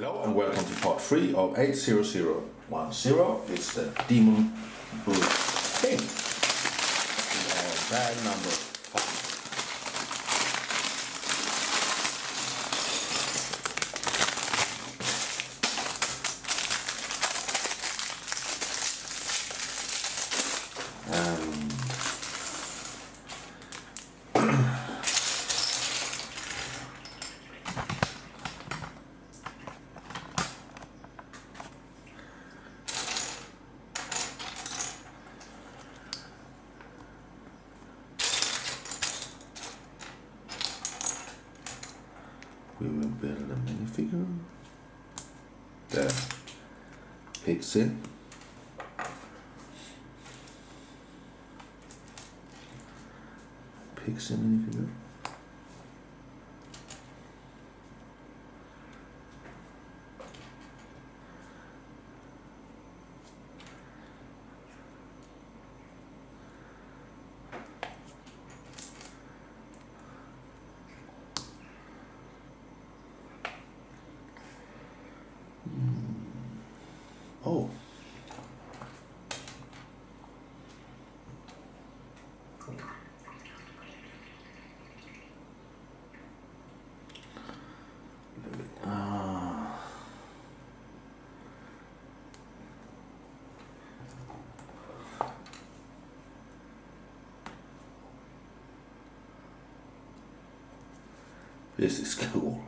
Hello and welcome to part 3 of 80010. It's the Demon Bull King. Bag number 5. We will build a minifigure, the pixie, minifigure, oh, this is cool.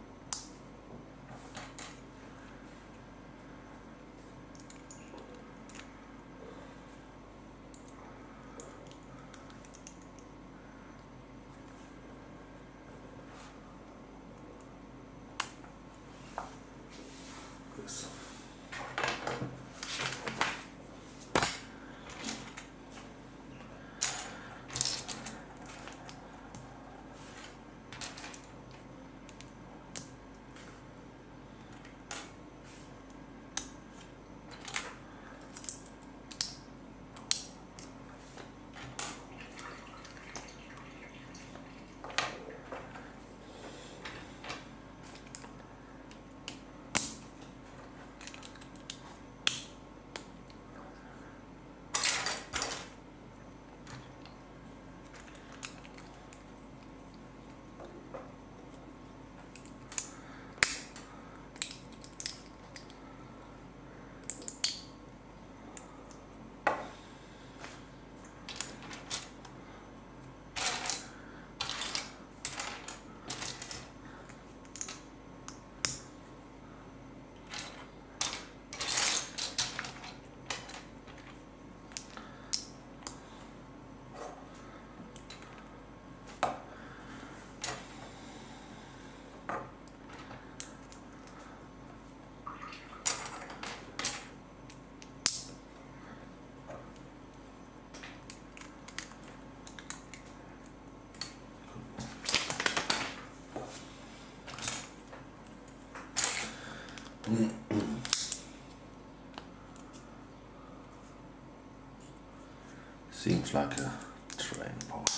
Seems like a train part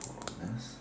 for this.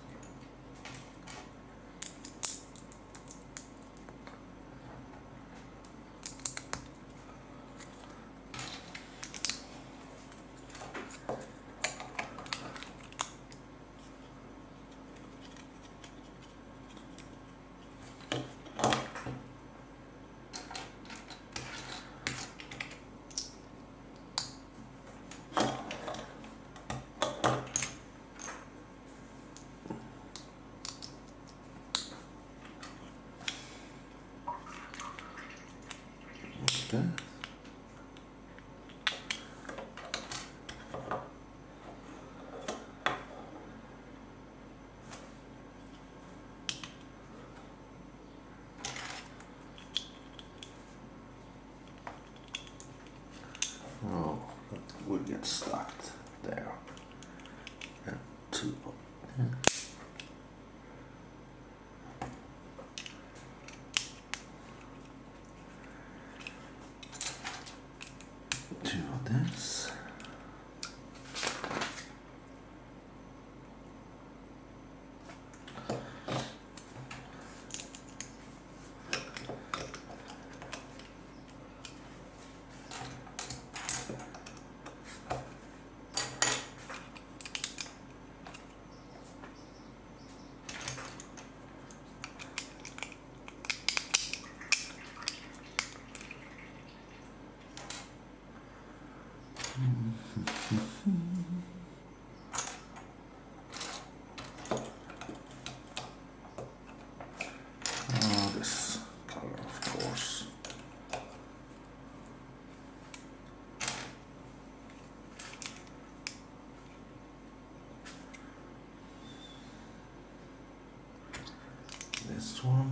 Storm.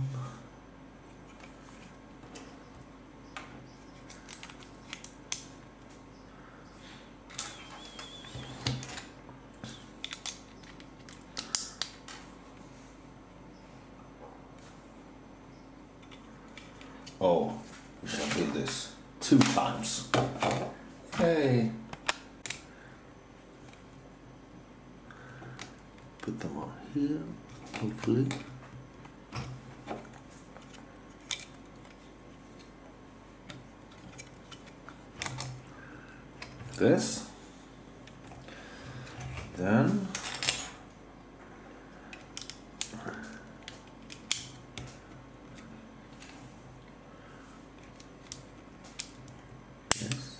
Oh, we shall do this 2 times. Hey. Put them on here, hopefully. This. Then. This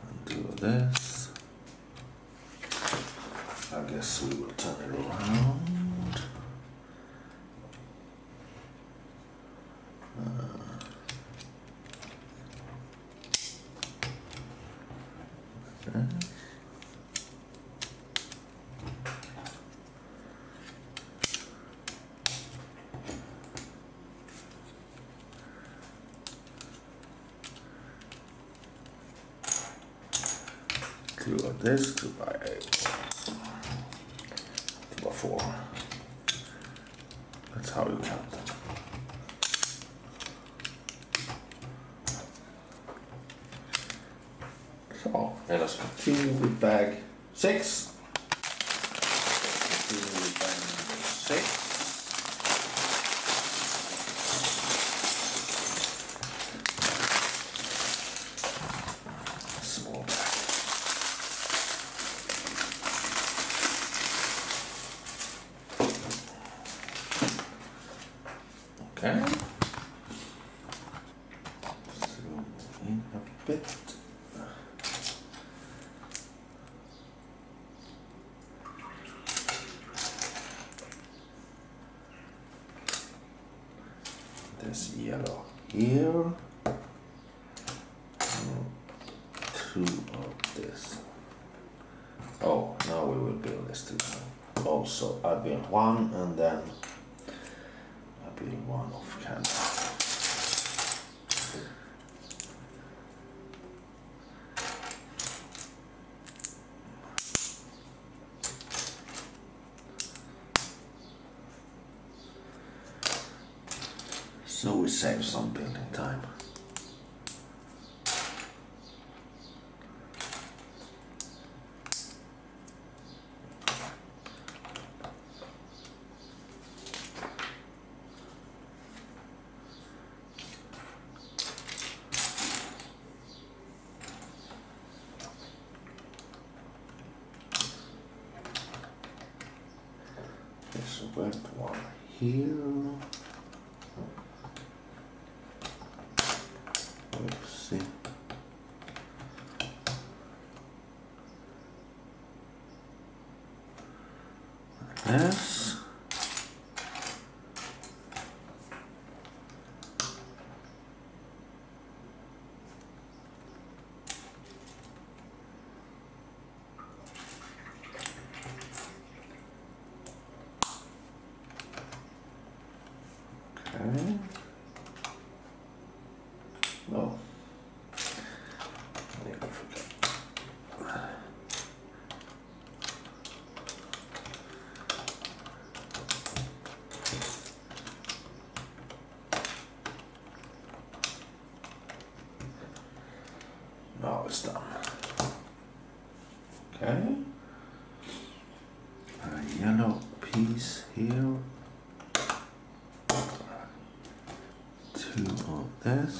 and do this. I guess we will turn it around. Okay. Two of this, 2 by 8, 2 by 4. That's how you count them. So, let us continue with bag 6. Continue with bag number 6. Okay. Zoom in a bit. This yellow here. 2 of this. Oh, now we will build this 2 times. Also, I build 1 and then being 1 off camera. So we save some building time. So we went 1 here. Let's see. Yes. No. I never forget. Now it's done. Okay. A yellow piece here. 2 of this.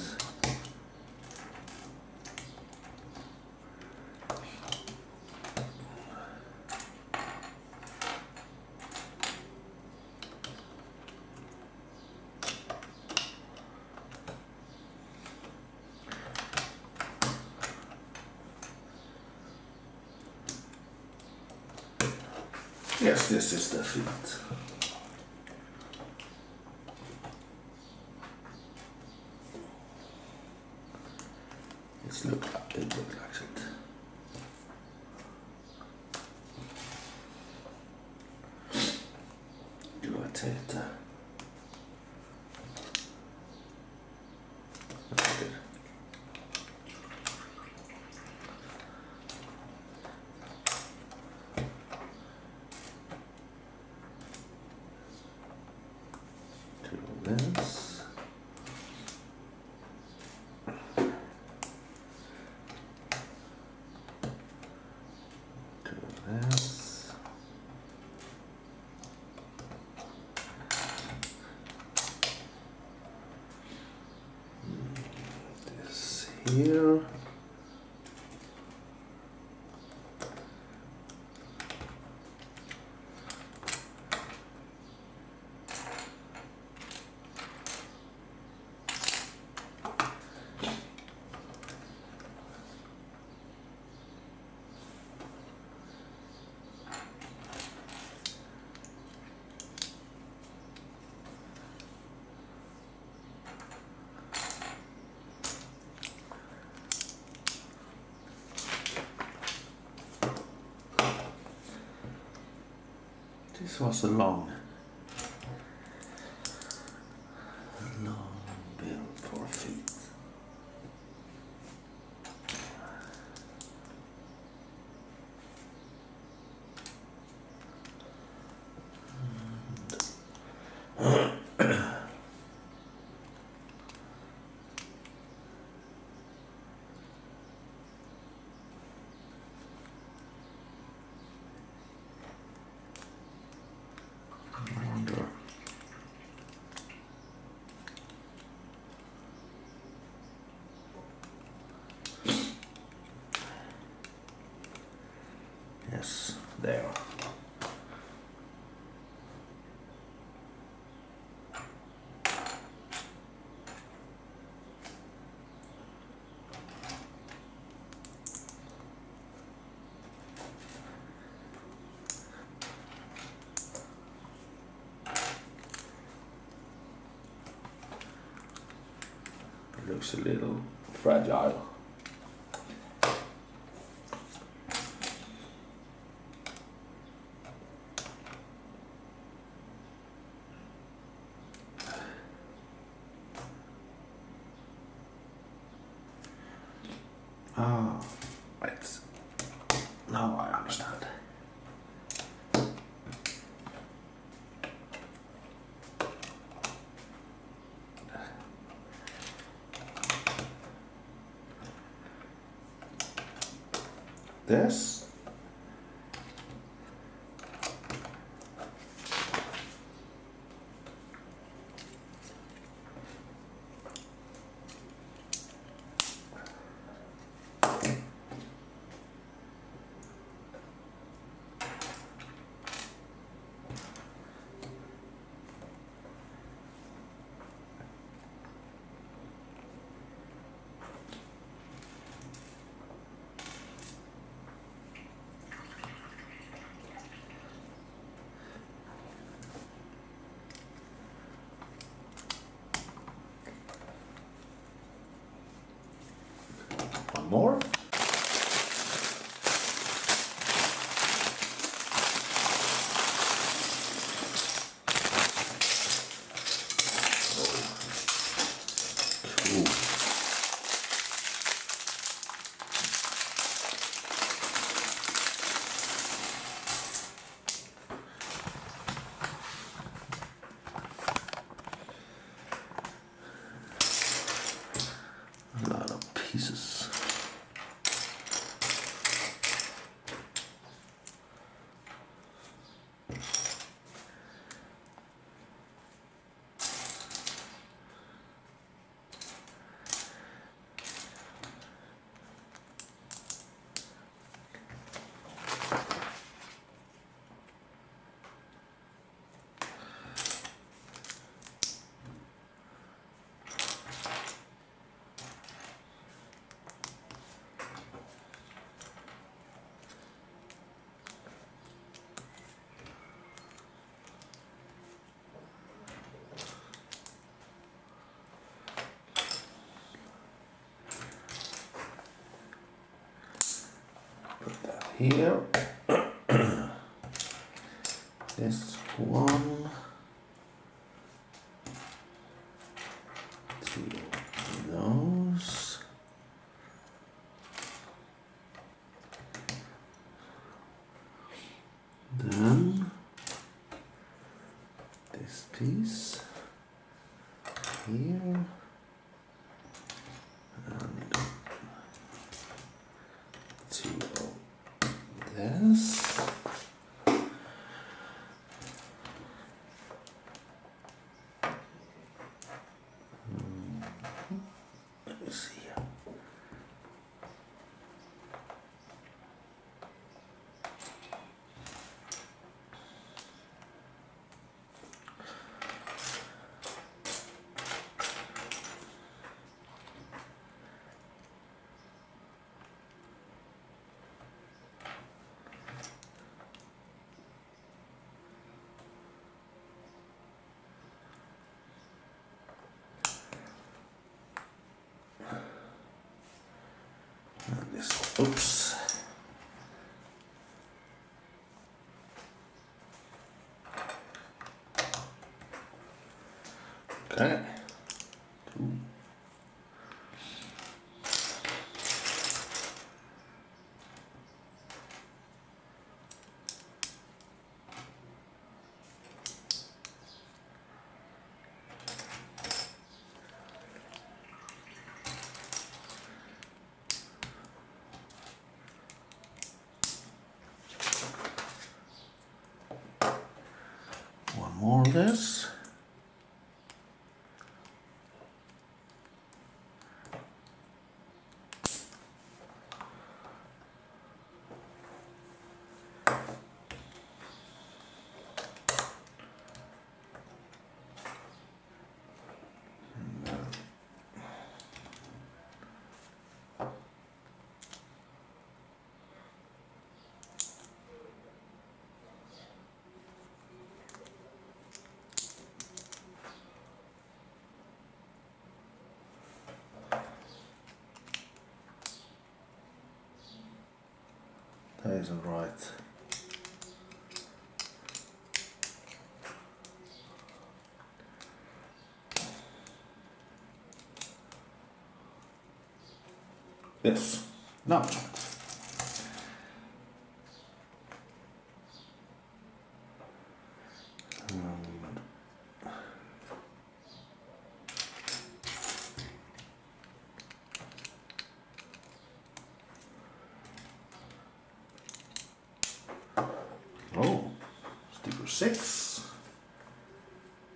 Yes, this is the feed. It looks like it. Do I take that? Okay. Do this. Here. This was a long build for a feed. Yes, there. It looks a little fragile. Ah, right. Now I understand. This? More. A lot of pieces. here. This one, two of those, then this piece here. Oops. Okay. Cool. More of this. That isn't right. Yes. No. Six.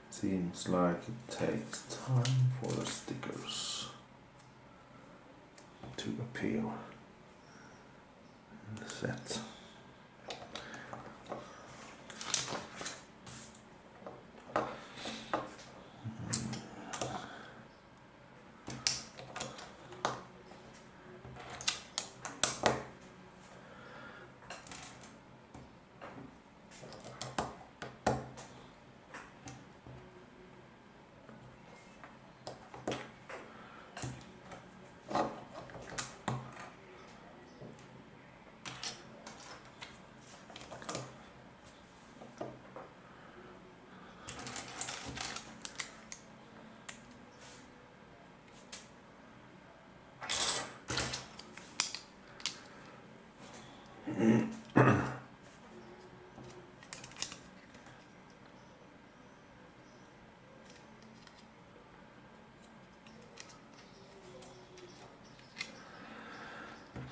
Seems like it takes time for the stickers to appear in the set.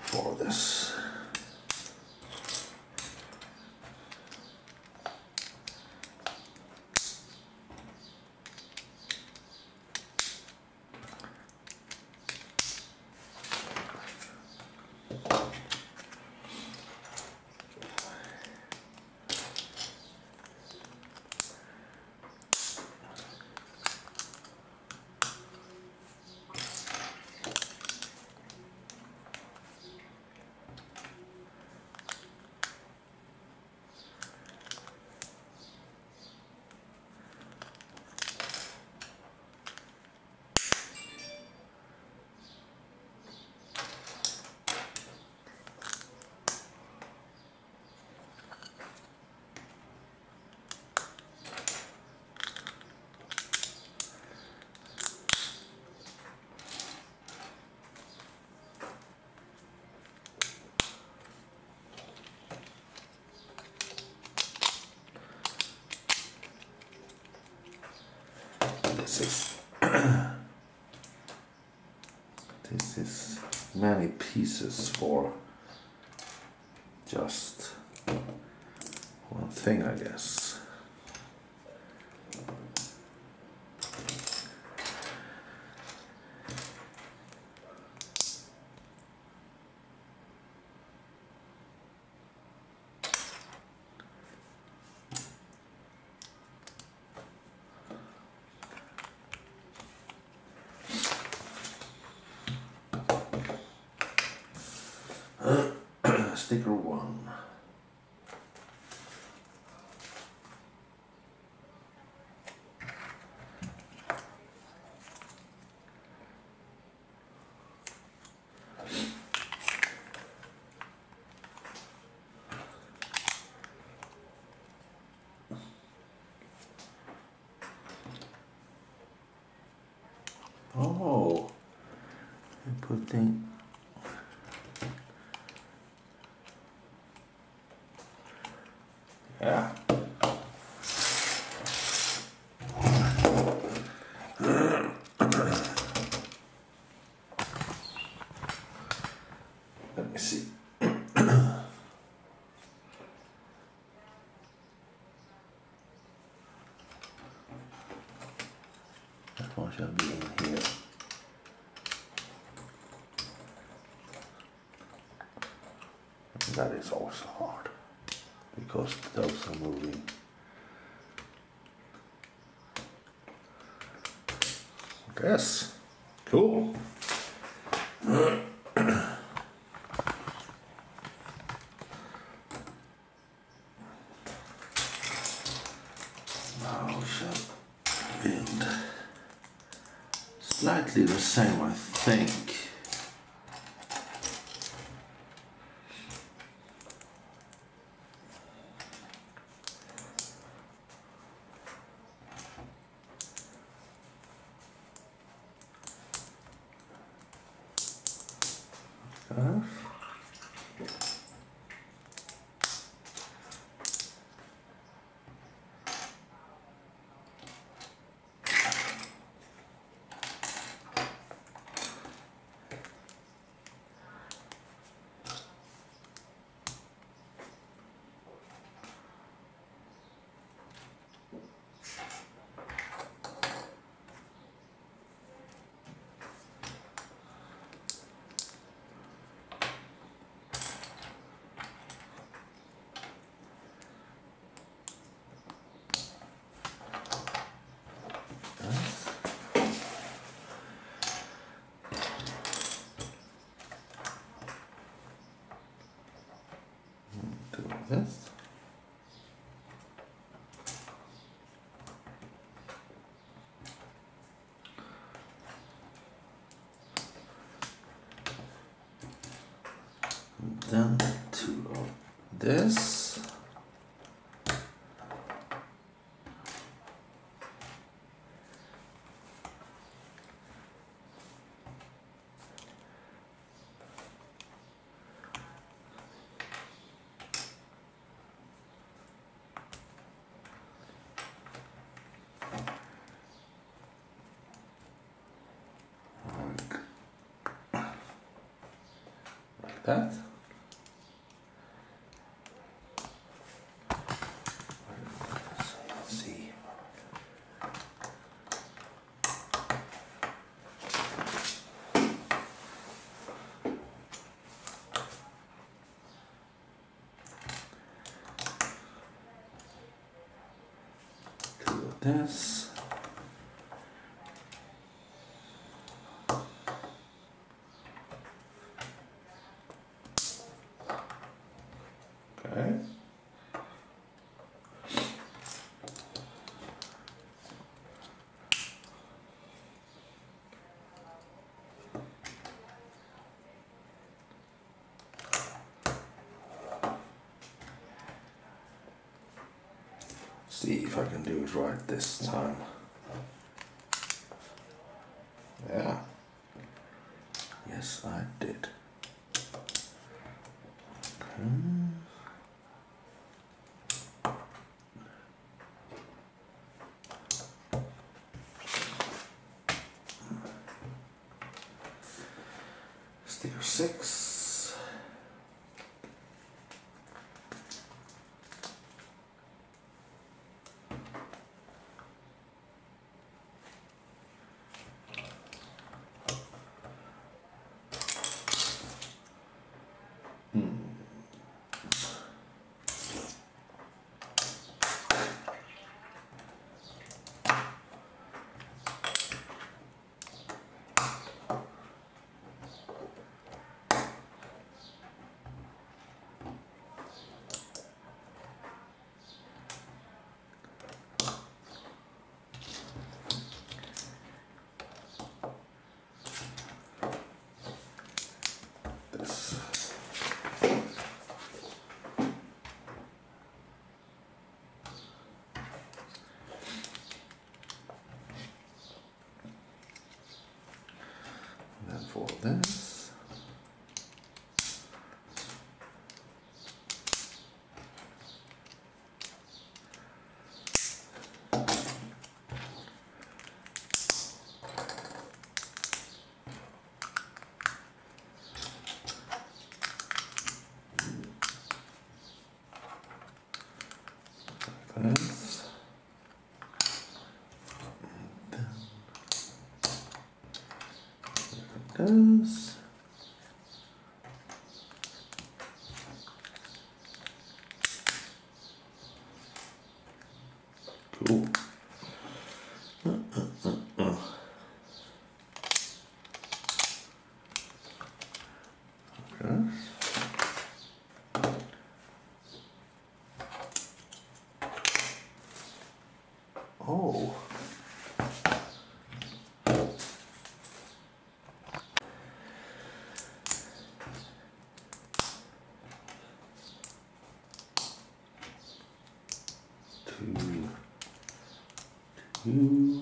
For this. 6. This is many pieces for just one thing, I guess. Sticker 1. Oh, I'm putting shall be in here. That is also hard because those are moving. Yes, cool. Now shall build. Slightly the same, I think. This. And then 2 of this. That. Let's see. Do this. See if I can do it right this time. Yeah. Yes, I did. Okay. Deer 6. This like this. This. Cool. Okay. Oh. You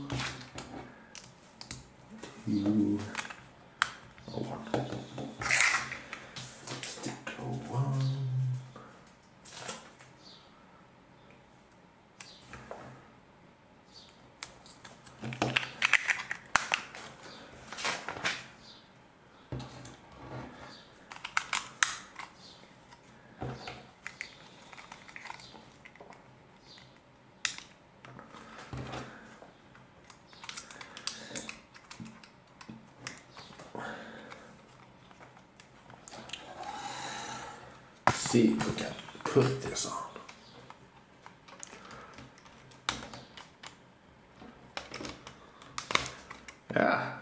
see if we can put this on. Yeah,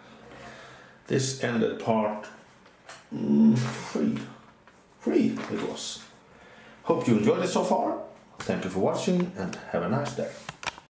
this ended part 3 it was. Hope you enjoyed it so far. Thank you for watching and have a nice day.